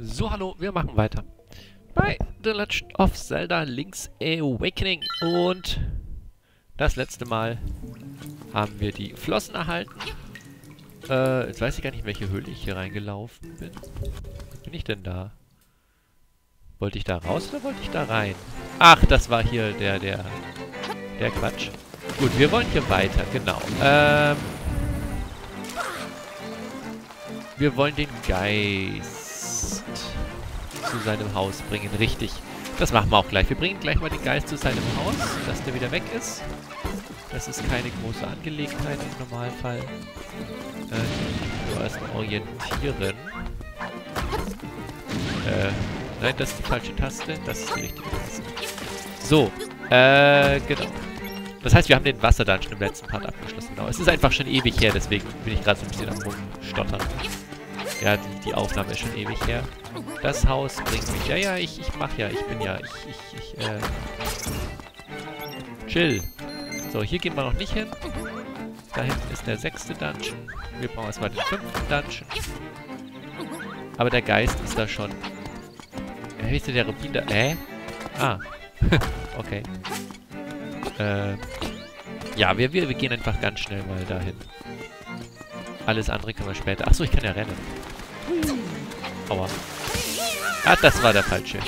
So, hallo, wir machen weiter bei The Legend of Zelda Link's Awakening. Und das letzte Mal haben wir die Flossen erhalten. Jetzt weiß ich gar nicht, in welche Höhle ich hier reingelaufen bin. Was bin ich denn da? Wollte ich da raus oder wollte ich da rein? Ach, das war hier der Quatsch. Gut, wir wollen hier weiter, genau. Wir wollen den Geist zu seinem Haus bringen, richtig. Das machen wir auch gleich. Wir bringen gleich mal den Geist zu seinem Haus, dass der wieder weg ist. Das ist keine große Angelegenheit im Normalfall. Erstmal orientieren. Nein, das ist die falsche Taste. Das ist die richtige Taste. So, genau. Das heißt, wir haben den Wasserdungeon im letzten Part abgeschlossen. Genau. Es ist einfach schon ewig her, deswegen bin ich gerade so ein bisschen am Rumstottern. Ja, die Aufnahme ist schon ewig her. Das Haus bringt mich... Ja, chill. So, hier gehen wir noch nicht hin. Da hinten ist der 6. Dungeon. Wir brauchen erstmal den 5. Dungeon. Aber der Geist ist da schon. Höchste der Rubin da... Ah. Okay. Ja, wir gehen einfach ganz schnell mal dahin. Alles andere können wir später... Achso, ich kann ja rennen. Aua. Ah, das war der falsche.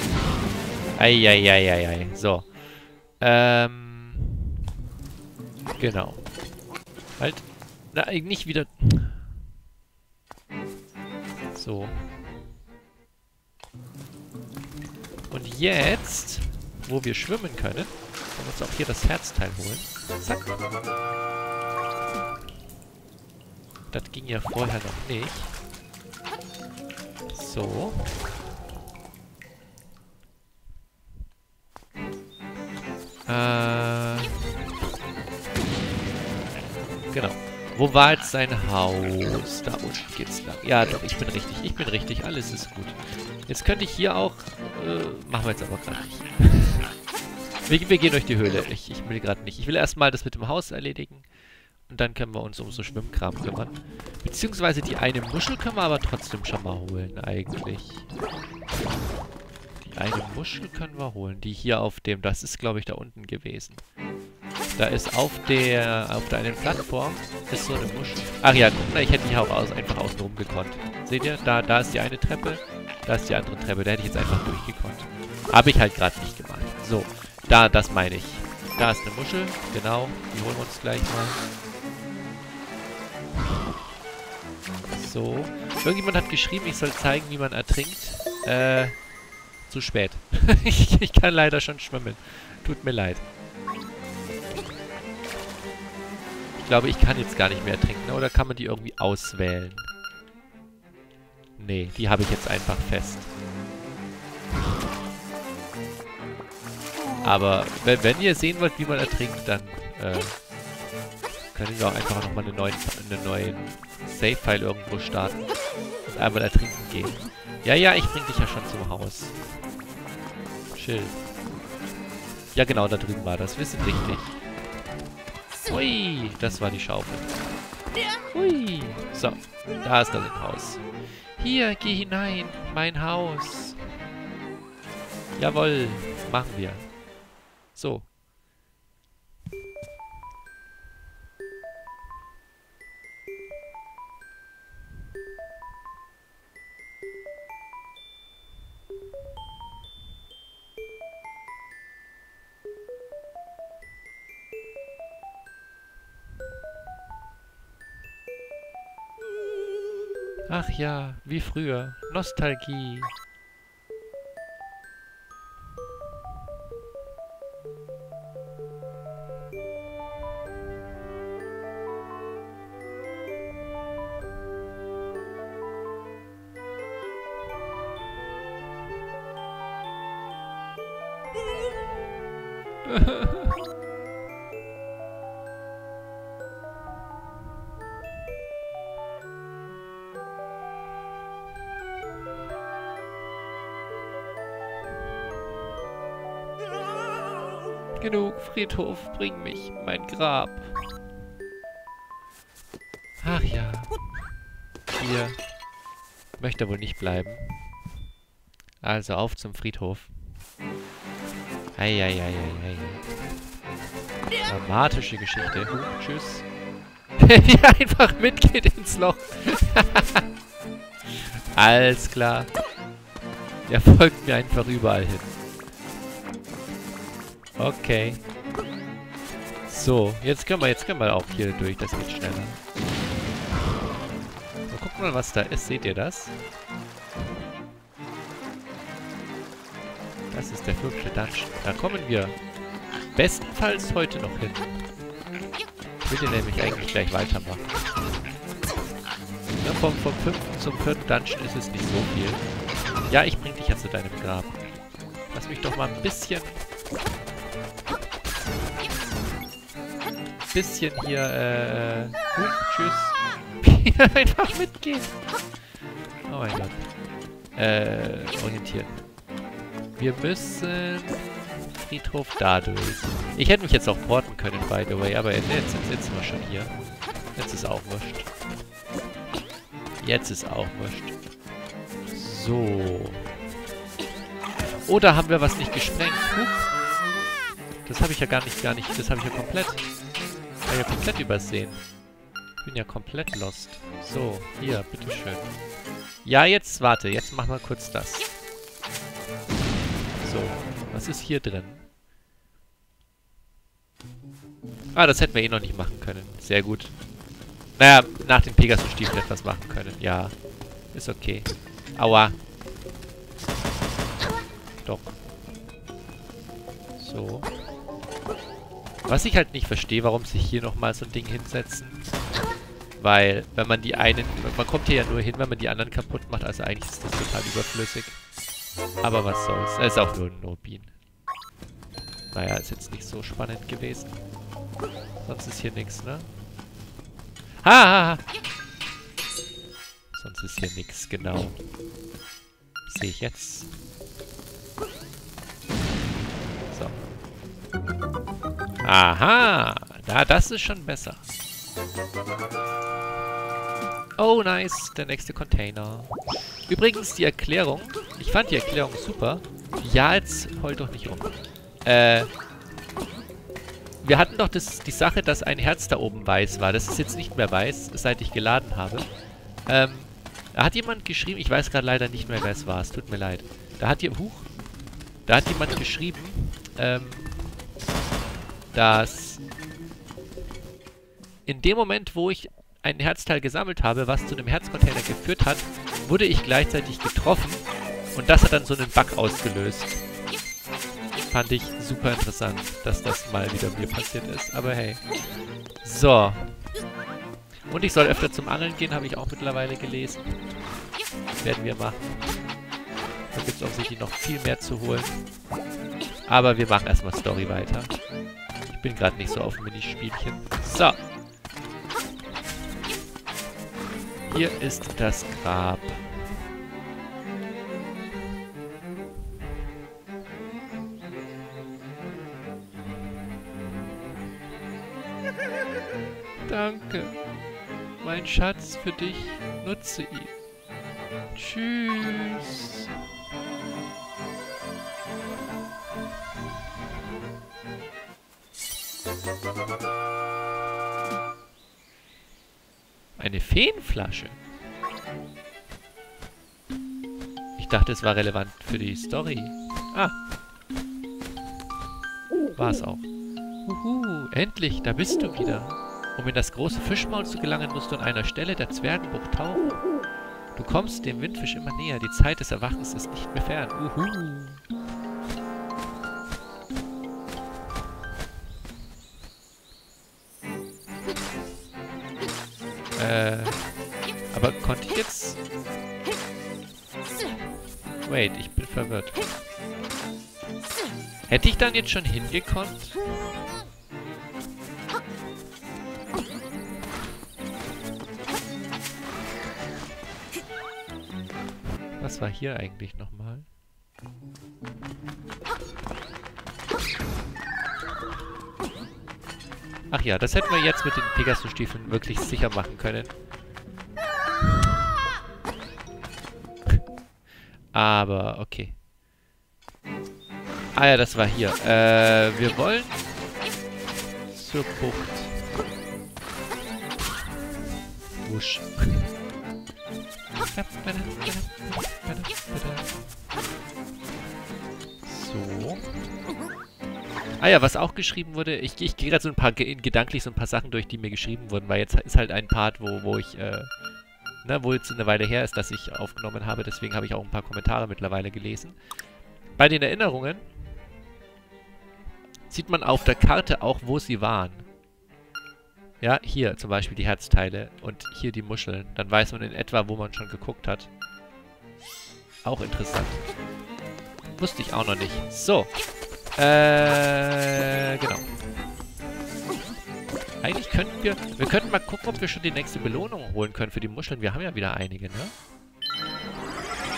Eieieiei. So. Genau. Halt. Na, nicht wieder... So. Und jetzt, wo wir schwimmen können, können wir uns auch hier das Herzteil holen. Zack. Das ging ja vorher noch nicht. So. Genau. Wo war jetzt sein Haus? Da unten geht's lang. Ja, doch, ich bin richtig. Ich bin richtig. Alles ist gut. Jetzt könnte ich hier auch... machen wir jetzt aber gerade nicht. Wir gehen durch die Höhle. Ich will gerade nicht. Ich will erstmal das mit dem Haus erledigen. Und dann können wir uns um so Schwimmkram kümmern. Beziehungsweise die eine Muschel können wir aber trotzdem schon mal holen, eigentlich. Die eine Muschel können wir holen. Die hier auf dem... Das ist, glaube ich, da unten gewesen. Da ist auf der einen Plattform ist so eine Muschel. Ach ja, guck mal, ich hätte die auch einfach außen rum gekonnt. Seht ihr? Da ist die eine Treppe. Da ist die andere Treppe. Da hätte ich jetzt einfach durchgekonnt. Habe ich halt gerade nicht gemacht. So, das meine ich. Da ist eine Muschel. Genau. Die holen wir uns gleich mal. So. Irgendjemand hat geschrieben, ich soll zeigen, wie man ertrinkt. Zu spät. Ich kann leider schon schwimmen. Tut mir leid. Ich glaube, ich kann jetzt gar nicht mehr ertrinken. Oder kann man die irgendwie auswählen? Nee, die habe ich jetzt einfach fest. Aber wenn ihr sehen wollt, wie man ertrinkt, dann könnt ihr auch einfach nochmal einen neuen Save-File irgendwo starten. Und einmal ertrinken gehen. Ja, ich bring dich ja schon zum Haus. Chill. Ja genau, da drüben war das. Wir sind richtig. Hui, das war die Schaufel. Hui. So, da ist das Haus. Hier, geh hinein, mein Haus. Jawohl, machen wir. So. Ach ja, wie früher. Nostalgie. Genug, Friedhof, bring mich, mein Grab. Ach ja. Hier. Möchte er wohl nicht bleiben. Also auf zum Friedhof. Eieieiei. Dramatische Geschichte. Huch, tschüss. Wie einfach mitgeht ins Loch. Alles klar. Der folgt mir einfach überall hin. Okay. So, jetzt können wir auch hier durch. Das geht schneller. So, guck mal, was da ist. Seht ihr das? Das ist der fünfte Dungeon. Da kommen wir bestenfalls heute noch hin. Ich will hier nämlich eigentlich gleich weitermachen. Ja, vom fünften zum vierten Dungeon ist es nicht so viel. Ja, ich bring dich ja zu deinem Grab. Lass mich doch mal ein bisschen hier, gut, tschüss. Einfach mitgehen. Oh mein Gott. Orientieren. Wir müssen Friedhof dadurch. Ich hätte mich jetzt auch porten können, by the way, aber jetzt sind wir schon hier. Jetzt ist auch wurscht. Jetzt ist auch wurscht. So. Oder haben wir was nicht gesprengt? Huch. Das habe ich ja gar nicht. Das habe ich ja komplett. Ich habe ja komplett übersehen. Ich bin ja komplett lost. So, hier, bitteschön. Ja, jetzt, warte, jetzt machen wir kurz das. So, was ist hier drin? Ah, das hätten wir eh noch nicht machen können. Sehr gut. Naja, nach dem Pegasus-Stiefel etwas machen können. Ja, ist okay. Aua. Doch. So. Was ich halt nicht verstehe, warum sich hier nochmal so ein Ding hinsetzen. Weil, wenn man die einen... Man kommt hier ja nur hin, wenn man die anderen kaputt macht. Also eigentlich ist das total überflüssig. Aber was soll's. Es ist auch nur ein No-Bean. Naja, ist jetzt nicht so spannend gewesen. Sonst ist hier nichts, ne? Ha! Sonst ist hier nichts, genau. Sehe ich jetzt. So. Aha! Na, das ist schon besser. Oh, nice. Der nächste Container. Übrigens, die Erklärung. Ich fand die Erklärung super. Ja, jetzt heul doch nicht rum. Wir hatten doch die Sache, dass ein Herz da oben weiß war. Das ist jetzt nicht mehr weiß, seit ich geladen habe. Da hat jemand geschrieben... Ich weiß gerade leider nicht mehr, wer es war. Es tut mir leid. Da hat jemand geschrieben, dass in dem Moment, wo ich ein Herzteil gesammelt habe, was zu einem Herzcontainer geführt hat, wurde ich gleichzeitig getroffen und das hat dann so einen Bug ausgelöst. Fand ich super interessant, dass das mal wieder mir passiert ist, aber hey. So. Und ich soll öfter zum Angeln gehen, habe ich auch mittlerweile gelesen. Werden wir machen. Da gibt es offensichtlich noch viel mehr zu holen. Aber wir machen erstmal Story weiter. Ich bin gerade nicht so auf Minispielchen. So. Hier ist das Grab. Danke. Mein Schatz für dich. Nutze ihn. Tschüss. Eine Feenflasche? Ich dachte, es war relevant für die Story. Ah. War es auch. Uhu, endlich, da bist du wieder. Um in das große Fischmaul zu gelangen, musst du an einer Stelle der Zwergenbucht tauchen. Du kommst dem Windfisch immer näher. Die Zeit des Erwachens ist nicht mehr fern. Uhu. Aber konnte ich jetzt... Wait, ich bin verwirrt. Hätte ich dann jetzt schon hingekonnt? Was war hier eigentlich nochmal? Ach ja, das hätten wir jetzt mit den Pegasus-Stiefeln wirklich sicher machen können. Aber, okay. Ah ja, das war hier. Wir wollen zur Bucht. Wusch. So. Ah ja, was auch geschrieben wurde, ich gehe gerade so ein paar gedanklich so ein paar Sachen durch, die mir geschrieben wurden, weil jetzt ist halt ein Part, wo ich, wo jetzt eine Weile her ist, dass ich aufgenommen habe, deswegen habe ich auch ein paar Kommentare mittlerweile gelesen. Bei den Erinnerungen sieht man auf der Karte auch, wo sie waren. Ja, hier zum Beispiel die Herzteile und hier die Muscheln. Dann weiß man in etwa, wo man schon geguckt hat. Auch interessant. Wusste ich auch noch nicht. So. Genau. Eigentlich könnten wir... Wir könnten mal gucken, ob wir schon die nächste Belohnung holen können für die Muscheln. Wir haben ja wieder einige, ne?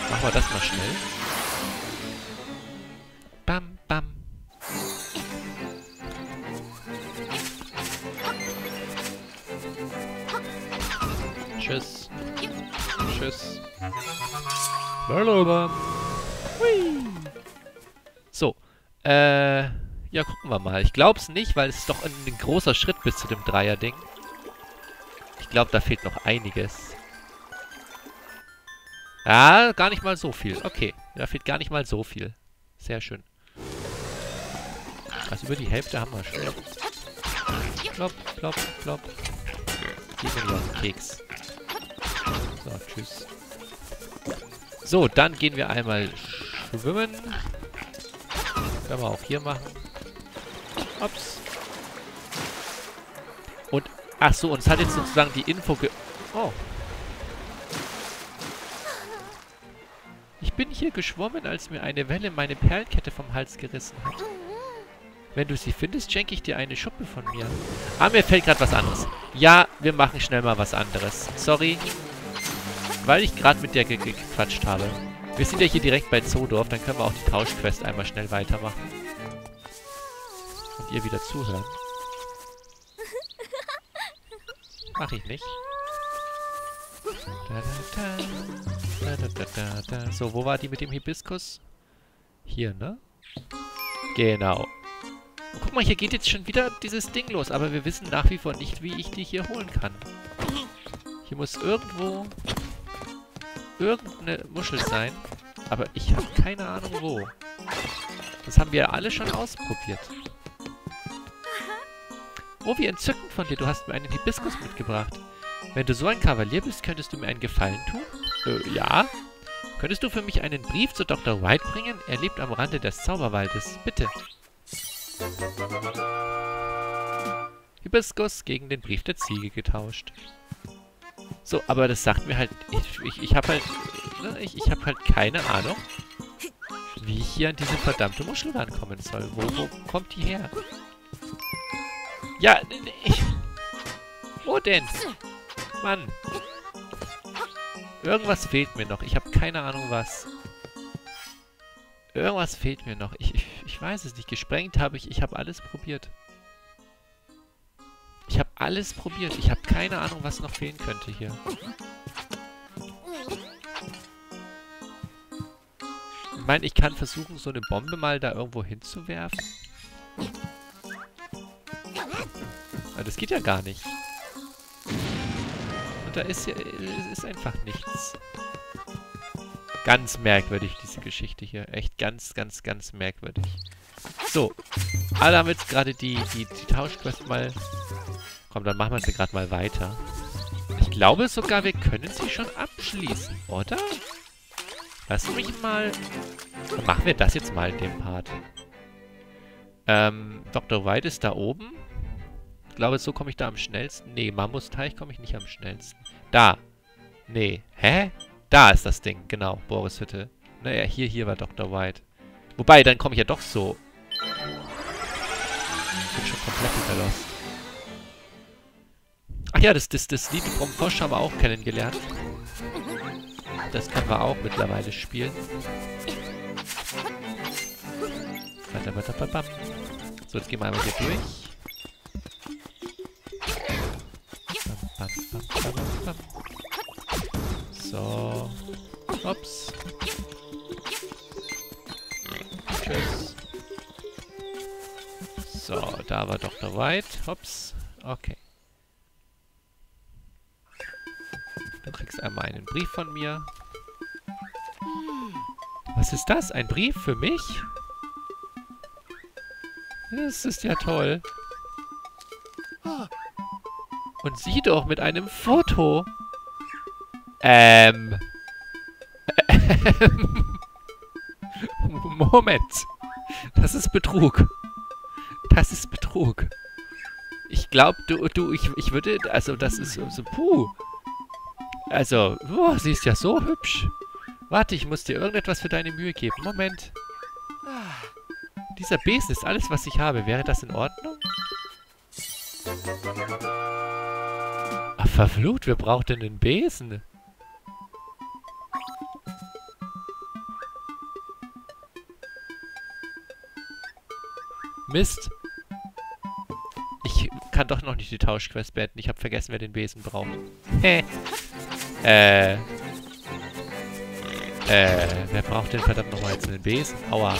Machen wir das mal schnell. Bam, bam. Tschüss. Tschüss. Hallo. Hui. So. Ja, gucken wir mal. Ich glaub's nicht, weil es ist doch ein großer Schritt bis zu dem Dreier-Ding. Ich glaube, da fehlt noch einiges. Ja, gar nicht mal so viel. Okay. Da fehlt gar nicht mal so viel. Sehr schön. Also über die Hälfte haben wir schon. Klopp, klopp, klopp. Gib mir noch einen Keks. So, tschüss. So, dann gehen wir einmal schwimmen. Können wir auch hier machen. Ups. Und, ach so, uns hat jetzt sozusagen die Info Oh. Ich bin hier geschwommen, als mir eine Welle meine Perlenkette vom Hals gerissen hat. Wenn du sie findest, schenke ich dir eine Schuppe von mir. Ah, mir fällt gerade was anderes. Ja, wir machen schnell mal was anderes. Sorry. Weil ich gerade mit der gequatscht habe. Wir sind ja hier direkt bei Zoodorf, dann können wir auch die Tauschquest einmal schnell weitermachen. Und ihr wieder zuhören. Mach ich nicht. So, wo war die mit dem Hibiskus? Hier, ne? Genau. Guck mal, hier geht jetzt schon wieder dieses Ding los, aber wir wissen nach wie vor nicht, wie ich die hier holen kann. Hier muss irgendwo... irgendeine Muschel sein, aber ich habe keine Ahnung wo. Das haben wir ja alle schon ausprobiert. Oh, wie entzückend von dir, du hast mir einen Hibiskus mitgebracht. Wenn du so ein Kavalier bist, könntest du mir einen Gefallen tun? Ja. Könntest du für mich einen Brief zu Dr. White bringen? Er lebt am Rande des Zauberwaldes. Bitte. Hibiskus gegen den Brief der Ziege getauscht. So, aber das sagt mir halt... Ich habe halt... Ne, ich habe halt keine Ahnung, wie ich hier an diese verdammte Muschel rankommen soll. Wo kommt die her? Ja, wo denn? Mann. Irgendwas fehlt mir noch. Ich habe keine Ahnung, was. Irgendwas fehlt mir noch. Ich weiß es nicht. Gesprengt habe ich... Ich habe alles probiert. Ich habe alles probiert. Ich habe keine Ahnung, was noch fehlen könnte hier. Ich meine, ich kann versuchen, so eine Bombe mal da irgendwo hinzuwerfen. Aber das geht ja gar nicht. Und da ist einfach nichts. Ganz merkwürdig, diese Geschichte hier. Echt ganz, ganz, ganz merkwürdig. So. Alle haben jetzt gerade die Tauschquest mal... Komm, dann machen wir sie gerade mal weiter. Ich glaube sogar, wir können sie schon abschließen, oder? Lass mich mal... Dann machen wir das jetzt mal in dem Part. Dr. White ist da oben. Ich glaube, so komme ich da am schnellsten. Nee, Mammusteich komme ich nicht am schnellsten. Da. Nee. Hä? Da ist das Ding. Genau, Boris Hütte. Naja, hier war Dr. White. Wobei, dann komme ich ja doch so. Ich bin schon komplett verlost. Ach ja, das Lied vom Frosch haben wir auch kennengelernt. Das können wir auch mittlerweile spielen. So, jetzt gehen wir einmal hier durch. So. Ups. Da war Dr. White. Hops. Okay. Du kriegst einmal einen Brief von mir. Was ist das? Ein Brief für mich? Das ist ja toll. Und sieh doch, mit einem Foto. Moment. Das ist Betrug. Das ist Betrug. Ich glaube, ich würde... Also, das ist so... Puh. Also, oh, sie ist ja so hübsch. Warte, ich muss dir irgendetwas für deine Mühe geben. Moment. Dieser Besen ist alles, was ich habe. Wäre das in Ordnung? Ach, verflucht, wer braucht denn einen Besen? Mist. Ich kann doch noch nicht die Tauschquest beenden. Ich habe vergessen, wer den Besen braucht. Hä? Wer braucht denn verdammt nochmal jetzt einen Besen? Aua.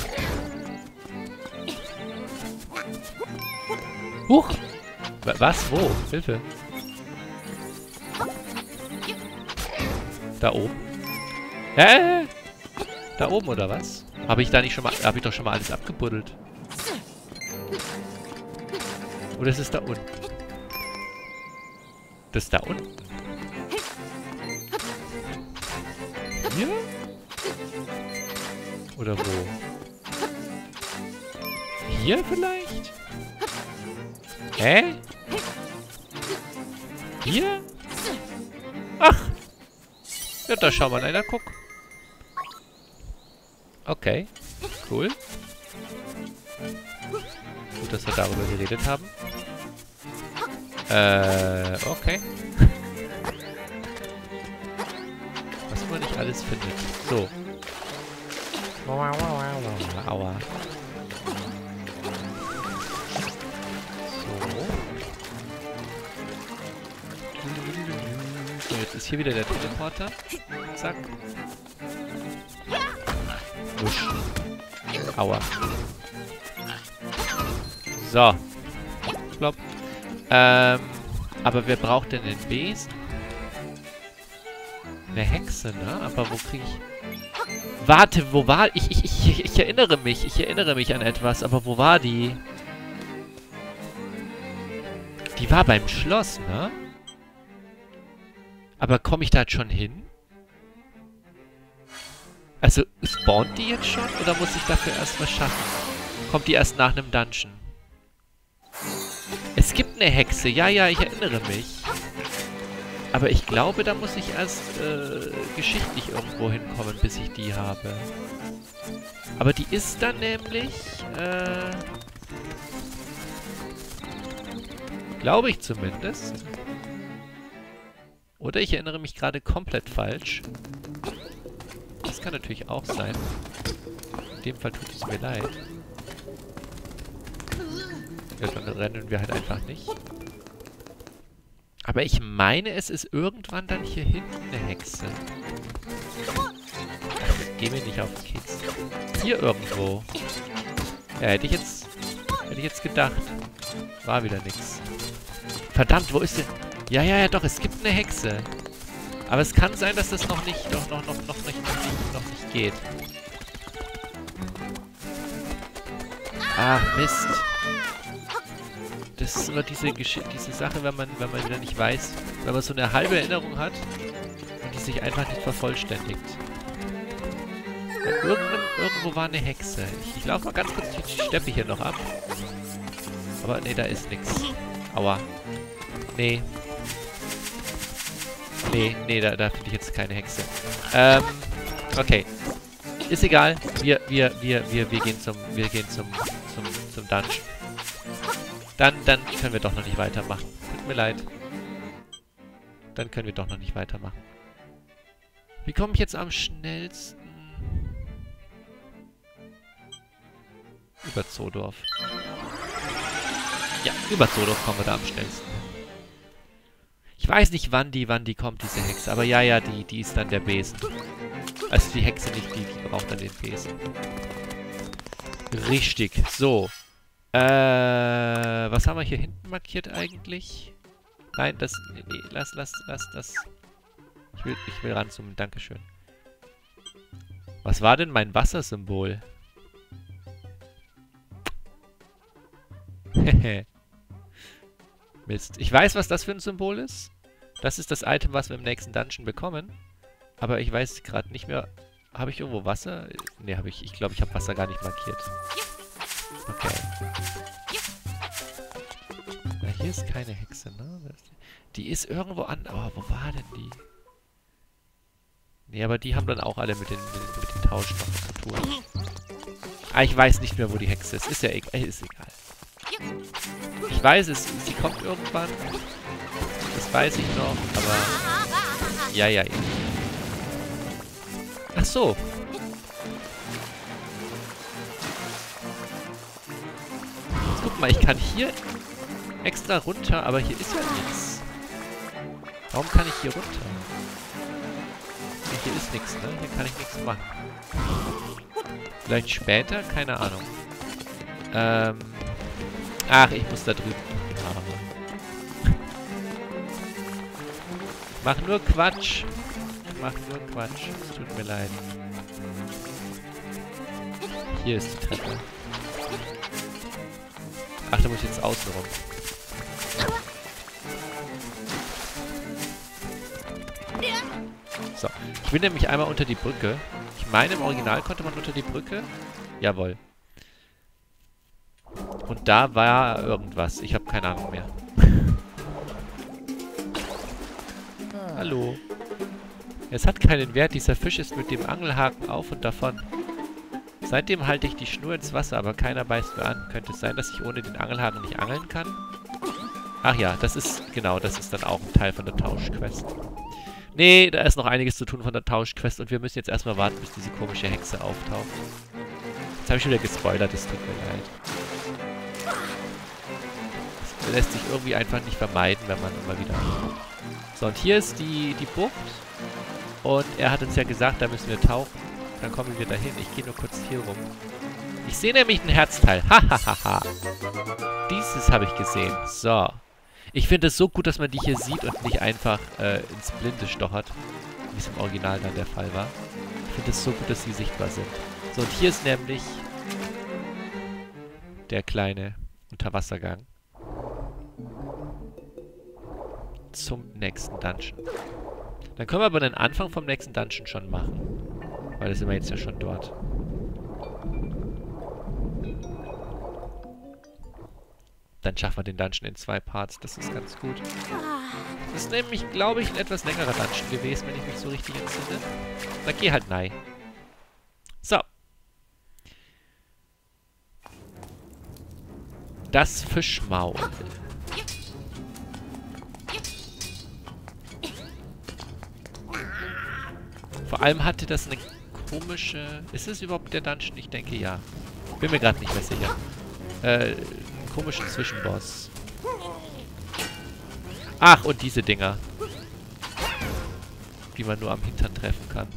Huch! Was? Wo? Hilfe! Da oben? Hä? Da oben oder was? Habe ich da nicht schon mal... Habe ich doch schon mal alles abgebuddelt. Oder ist es da unten? Das da unten? Hier? Oder wo? Hier vielleicht? Hä? Hier? Ach! Ja, da schau mal einer, guck. Okay, cool. Gut, dass wir darüber geredet haben. Okay. Was man nicht alles findet. So. Aua. So, jetzt ist hier wieder der Teleporter. Zack. Wusch. Aua. So. Plopp. Aber wer braucht denn den Besen? Eine Hexe, ne? Aber wo krieg ich... Warte, wo war... Ich erinnere mich. Ich erinnere mich an etwas. Aber wo war die... Die war beim Schloss, ne? Aber komme ich da jetzt schon hin? Also, spawnt die jetzt schon? Oder muss ich dafür erst was schaffen? Kommt die erst nach einem Dungeon? Es gibt eine Hexe. Ja, ich erinnere mich. Aber ich glaube, da muss ich erst geschichtlich irgendwo hinkommen, bis ich die habe. Aber die ist dann nämlich... Glaube ich zumindest. Oder ich erinnere mich gerade komplett falsch. Das kann natürlich auch sein. In dem Fall tut es mir leid. Ja, dann rennen wir halt einfach nicht. Aber ich meine, es ist irgendwann dann hier hinten eine Hexe. Geh mir nicht auf den Keks. Hier irgendwo. Ja, hätte ich jetzt gedacht. War wieder nix. Verdammt, wo ist denn... Ja, doch, es gibt eine Hexe. Aber es kann sein, dass das noch nicht geht. Ach, Mist. Das ist immer diese Sache, wenn man wieder nicht weiß, wenn man so eine halbe Erinnerung hat und die sich einfach nicht vervollständigt. Irgendwo war eine Hexe. Ich laufe mal ganz kurz die Steppe hier noch ab. Aber nee, da ist nichts. Aua. Nee, da finde ich jetzt keine Hexe. Okay. Ist egal. Wir gehen zum Dungeon. Dann können wir doch noch nicht weitermachen. Tut mir leid. Dann können wir doch noch nicht weitermachen. Wie komme ich jetzt am schnellsten? Über Zoodorf. Ja, über Zoodorf kommen wir da am schnellsten. Ich weiß nicht, wann die kommt, diese Hexe. Aber ja, die ist dann der Besen. Also die Hexe nicht, die braucht dann den Besen. Richtig, so. Was haben wir hier hinten markiert eigentlich? Nein, das... Nee, lass das. Ich will ranzoomen, dankeschön. Was war denn mein Wassersymbol? Hehe. Mist. Ich weiß, was das für ein Symbol ist. Das ist das Item, was wir im nächsten Dungeon bekommen. Aber ich weiß gerade nicht mehr... Habe ich irgendwo Wasser? Ne, habe ich... Ich glaube, ich habe Wasser gar nicht markiert. Okay. Na, hier ist keine Hexe, ne? Die ist irgendwo an... Oh, wo war denn die? Ne, aber die haben dann auch alle mit den Tauschen auf der Tour. Ah, ich weiß nicht mehr, wo die Hexe ist. Ist ja egal. Ist egal. Ich weiß es, sie kommt irgendwann. Das weiß ich noch, aber... Ja, ja, ja. Ach so. Jetzt guck mal, ich kann hier extra runter, aber hier ist ja nichts. Warum kann ich hier runter? Ja, hier ist nichts, ne? Hier kann ich nichts machen. Vielleicht später? Keine Ahnung. Ach, ich muss da drüben. Mach nur Quatsch. Mach nur Quatsch. Es tut mir leid. Hier ist die Treppe. Ach, da muss ich jetzt außen rum. So. Ich bin nämlich einmal unter die Brücke. Ich meine, im Original konnte man unter die Brücke. Jawohl. Und da war irgendwas. Ich habe keine Ahnung mehr. Hallo. Es hat keinen Wert. Dieser Fisch ist mit dem Angelhaken auf und davon. Seitdem halte ich die Schnur ins Wasser, aber keiner beißt mir an. Könnte es sein, dass ich ohne den Angelhaken nicht angeln kann? Ach ja, das ist... Genau, das ist dann auch ein Teil von der Tauschquest. Nee, da ist noch einiges zu tun von der Tauschquest und wir müssen jetzt erstmal warten, bis diese komische Hexe auftaucht. Jetzt habe ich schon wieder gespoilert, es tut mir leid. Das lässt sich irgendwie einfach nicht vermeiden, wenn man immer wieder... So, und hier ist die Bucht. Und er hat uns ja gesagt, da müssen wir tauchen. Dann kommen wir dahin. Ich gehe nur kurz hier rum. Ich sehe nämlich ein Herzteil. Hahaha. Dieses habe ich gesehen. So. Ich finde es so gut, dass man die hier sieht und nicht einfach ins Blinde stochert. Wie es im Original dann der Fall war. Ich finde es so gut, dass sie sichtbar sind. So, und hier ist nämlich der kleine Unterwassergang. Zum nächsten Dungeon. Dann können wir aber den Anfang vom nächsten Dungeon schon machen. Weil da sind wir jetzt ja schon dort. Dann schaffen wir den Dungeon in 2 Parts. Das ist ganz gut. Das ist nämlich, glaube ich, ein etwas längerer Dungeon gewesen, wenn ich mich so richtig entsinne. Da geh halt nein. So. Das Fischmaul. Vor allem hatte das eine komische... Ist es überhaupt der Dungeon? Ich denke, ja. Bin mir gerade nicht mehr sicher. Einen komischen Zwischenboss. Ach, und diese Dinger. Die man nur am Hintern treffen kann.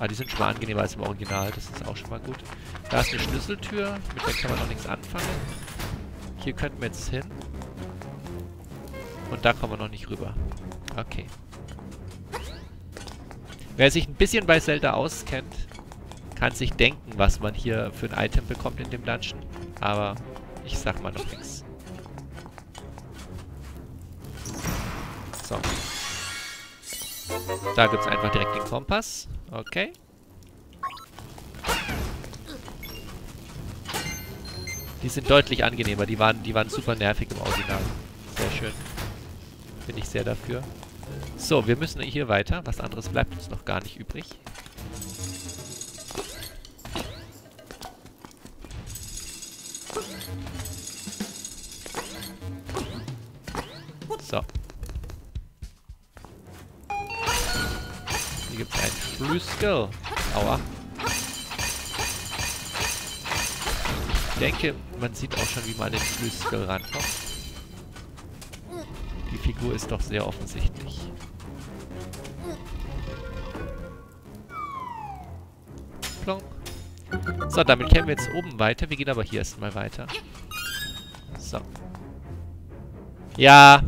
Ah, die sind schon mal angenehmer als im Original. Das ist auch schon mal gut. Da ist eine Schlüsseltür. Mit der kann man noch nichts anfangen. Hier könnten wir jetzt hin. Und da kommen wir noch nicht rüber. Okay. Wer sich ein bisschen bei Zelda auskennt, kann sich denken, was man hier für ein Item bekommt in dem Dungeon. Aber ich sag mal noch nichts. So. Da gibt es einfach direkt den Kompass. Okay. Die sind deutlich angenehmer. Die waren super nervig im Original. Sehr schön. Bin ich sehr dafür. So, wir müssen hier weiter. Was anderes bleibt uns noch gar nicht übrig. So. Hier gibt es einen True Skill. Aua. Ich denke, man sieht auch schon, wie man an den True Skill rankommt. Figur ist doch sehr offensichtlich. Ordnung. So, damit kämen wir jetzt oben weiter. Wir gehen aber hier erstmal weiter. So. Ja,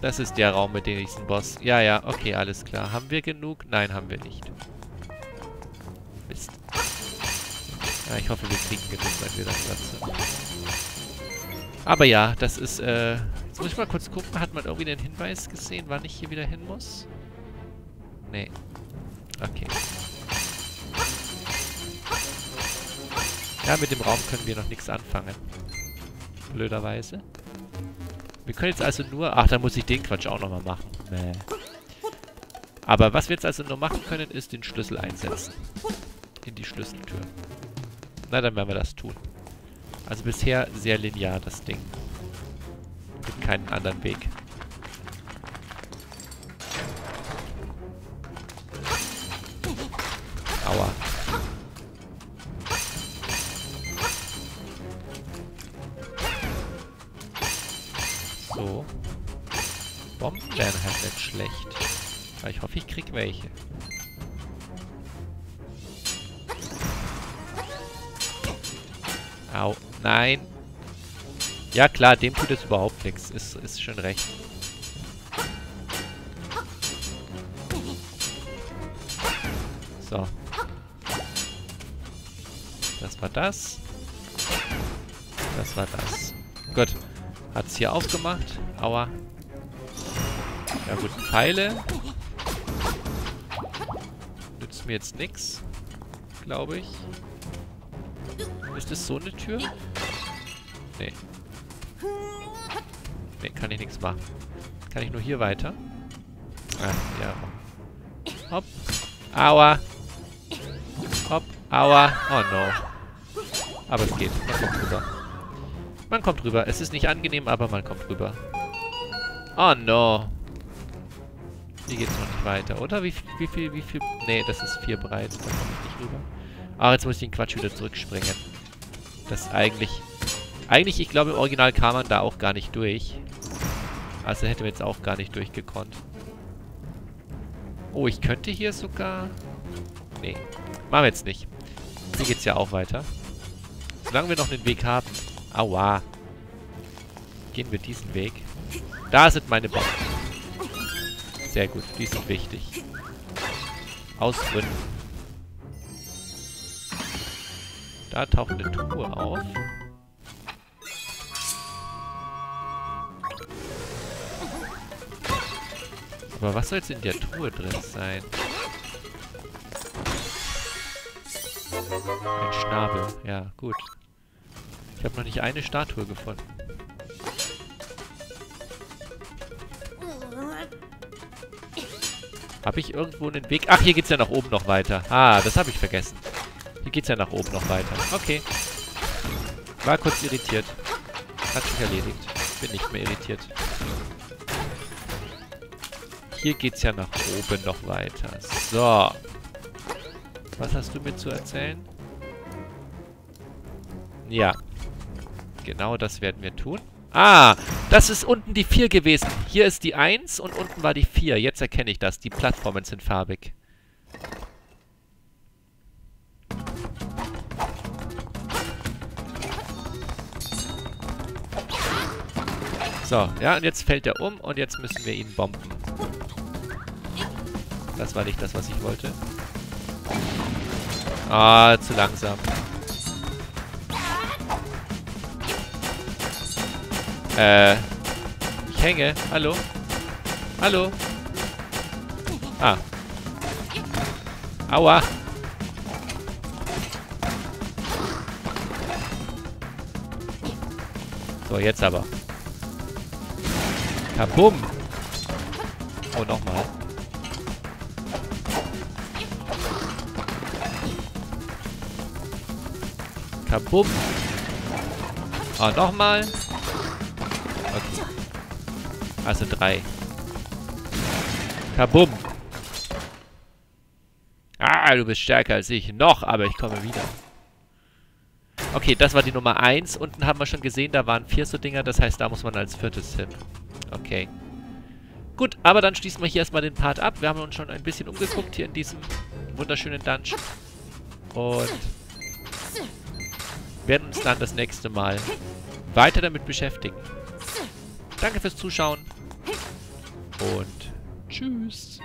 das ist der Raum mit dem nächsten Boss. Ja, ja, okay, alles klar. Haben wir genug? Nein, haben wir nicht. Mist. Ja, ich hoffe, wir kriegen genug, weil wir dann dran sind. Aber ja, das ist, jetzt muss ich mal kurz gucken. Hat man irgendwie den Hinweis gesehen, wann ich hier wieder hin muss? Nee. Okay. Ja, mit dem Raum können wir noch nichts anfangen. Blöderweise. Wir können jetzt also nur... Ach, da muss ich den Quatsch auch nochmal machen. Nee. Aber was wir jetzt also nur machen können, ist den Schlüssel einsetzen. In die Schlüsseltür. Na, dann werden wir das tun. Also bisher sehr linear, das Ding. Gibt keinen anderen Weg. Aua. So. Bomben wären halt nicht schlecht. Aber ich hoffe, ich krieg welche. Au. Nein. Ja klar, dem tut es überhaupt nichts. Ist schon recht. So. Das war das. Das war das. Gut. Hat's hier aufgemacht. Aua. Ja gut, Pfeile. Nützt mir jetzt nix. Glaube ich. Ist das so eine Tür? Nee. Nee, kann ich nichts machen. Kann ich nur hier weiter? Ach, ja. Hopp. Aua. Hopp. Aua. Oh no. Aber es geht. Man kommt rüber. Man kommt rüber. Es ist nicht angenehm, aber man kommt rüber. Oh no. Hier geht's noch nicht weiter, oder? Wie viel? Nee, das ist 4 breit. Da komme ich nicht rüber. Ah, jetzt muss ich den Quatsch wieder zurückspringen. Das eigentlich... Eigentlich, ich glaube, im Original kam man da auch gar nicht durch. Also hätte man jetzt auch gar nicht durchgekonnt. Oh, ich könnte hier sogar... Nee, machen wir jetzt nicht. Hier geht's ja auch weiter. Solange wir noch den Weg haben... Aua. Gehen wir diesen Weg. Da sind meine Bomben. Sehr gut, die sind wichtig. Ausgründen. Da taucht eine Truhe auf. Aber was soll jetzt in der Truhe drin sein? Ein Schnabel. Ja, gut. Ich habe noch nicht eine Statue gefunden. Habe ich irgendwo einen Weg? Ach, hier geht's ja nach oben noch weiter. Ah, das habe ich vergessen. Hier geht's ja nach oben noch weiter. Okay. War kurz irritiert. Hat sich erledigt. Bin nicht mehr irritiert. Hier geht's ja nach oben noch weiter. So. Was hast du mir zu erzählen? Ja. Genau das werden wir tun. Ah, das ist unten die 4 gewesen. Hier ist die 1 und unten war die 4. Jetzt erkenne ich das. Die Plattformen sind farbig. So, ja, und jetzt fällt er um und jetzt müssen wir ihn bomben. Das war nicht das, was ich wollte. Ah, zu langsam. Ich hänge. Hallo? Hallo? Ah. Aua. So, jetzt aber. Kabum. Oh, nochmal. Kabum. Oh, nochmal. Okay. Also 3. Kabum. Ah, du bist stärker als ich. Noch, aber ich komme wieder. Okay, das war die Nummer 1. Unten haben wir schon gesehen, da waren 4 so Dinger. Das heißt, da muss man als viertes hin. Okay. Gut, aber dann schließen wir hier erstmal den Part ab. Wir haben uns schon ein bisschen umgeguckt hier in diesem wunderschönen Dungeon. Und werden uns dann das nächste Mal weiter damit beschäftigen. Danke fürs Zuschauen. Und tschüss.